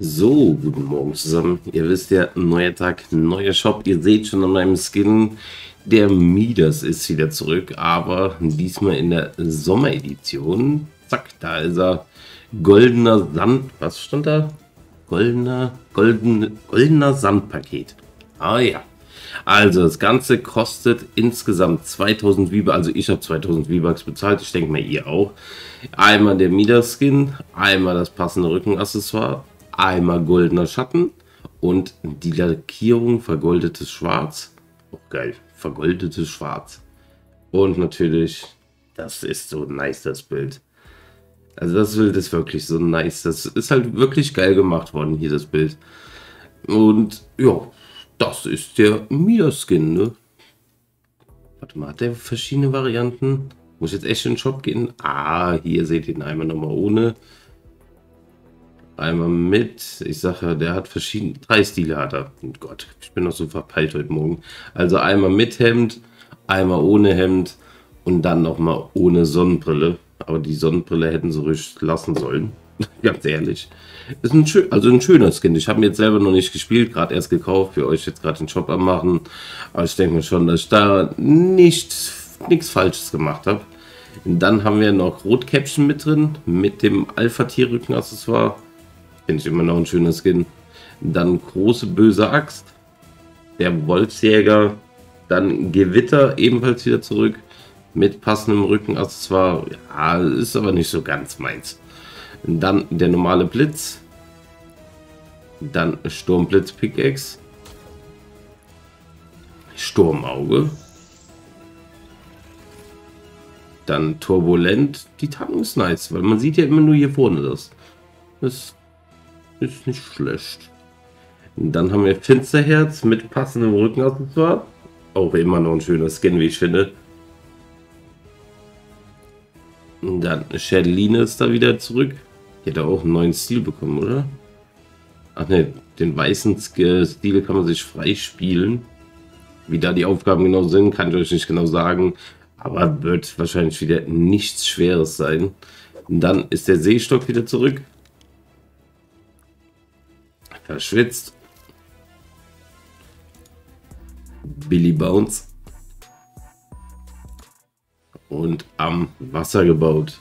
So, guten Morgen zusammen. Ihr wisst ja, neuer Tag, neuer Shop. Ihr seht schon an meinem Skin, der Midas ist wieder zurück, aber diesmal in der Sommeredition. Zack, da ist er. Goldener Sand. Was stand da? Goldener Sandpaket. Ah ja. Also das Ganze kostet insgesamt 2000 V-Bucks, also ich habe 2000 V-Bucks bezahlt, ich denke mal ihr auch. Einmal der Midas-Skin, einmal das passende Rückenaccessoire, einmal goldener Schatten und die Lackierung vergoldetes Schwarz. Auch geil, vergoldetes Schwarz. Und natürlich, das ist so nice, das Bild. Also das Bild ist wirklich so nice, das ist halt wirklich geil gemacht worden, hier das Bild. Und ja. Das ist der Midas-Skin, ne? Warte mal, hat der verschiedene Varianten? Muss ich jetzt echt in den Shop gehen? Ah, hier seht ihr ihn einmal nochmal ohne. Einmal mit. Ich sage ja, der hat verschiedene. 3 Stile hat er. Oh Gott, ich bin noch so verpeilt heute Morgen. Also einmal mit Hemd, einmal ohne Hemd und dann nochmal ohne Sonnenbrille. Aber die Sonnenbrille hätten sie ruhig lassen sollen. Ganz ehrlich, ist ein schöner Skin. Ich habe mir jetzt selber noch nicht gespielt, gerade erst gekauft, für euch jetzt gerade den Shop am machen. Aber ich denke mir schon, dass ich da nichts Falsches gemacht habe. Dann haben wir noch Rotkäppchen mit drin, mit dem Alpha-Tier-Rücken-Accessoire. Finde ich immer noch ein schöner Skin. Dann große böse Axt, der Wolfsjäger, dann Gewitter ebenfalls wieder zurück mit passendem Rücken-Accessoire. Ja, ist aber nicht so ganz meins. Dann der normale Blitz, dann Sturmblitz Pickaxe, Sturmauge, dann Turbulent. Die Tarnung ist nice, weil man sieht ja immer nur hier vorne das. Das ist nicht schlecht. Dann haben wir Finsterherz mit passendem Rückenaccessoire. Auch immer noch ein schöner Skin, wie ich finde. Dann Shadeline ist da wieder zurück. Die hat auch einen neuen Stil bekommen, oder? Ach ne, den weißen Stil kann man sich freispielen. Wie da die Aufgaben genau sind, kann ich euch nicht genau sagen. Aber wird wahrscheinlich wieder nichts Schweres sein. Und dann ist der Seestock wieder zurück. Verschwitzt. Billy Bones. Und am Wasser gebaut.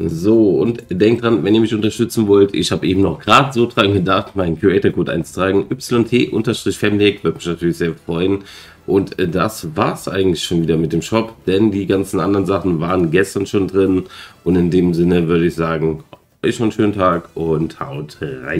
So, und denkt dran, wenn ihr mich unterstützen wollt, ich habe eben noch gerade so dran gedacht, meinen Creator-Code einzutragen, YT_FamilyHack, würde mich natürlich sehr freuen. Und das war es eigentlich schon wieder mit dem Shop, denn die ganzen anderen Sachen waren gestern schon drin. Und in dem Sinne würde ich sagen, euch noch einen schönen Tag und haut rein.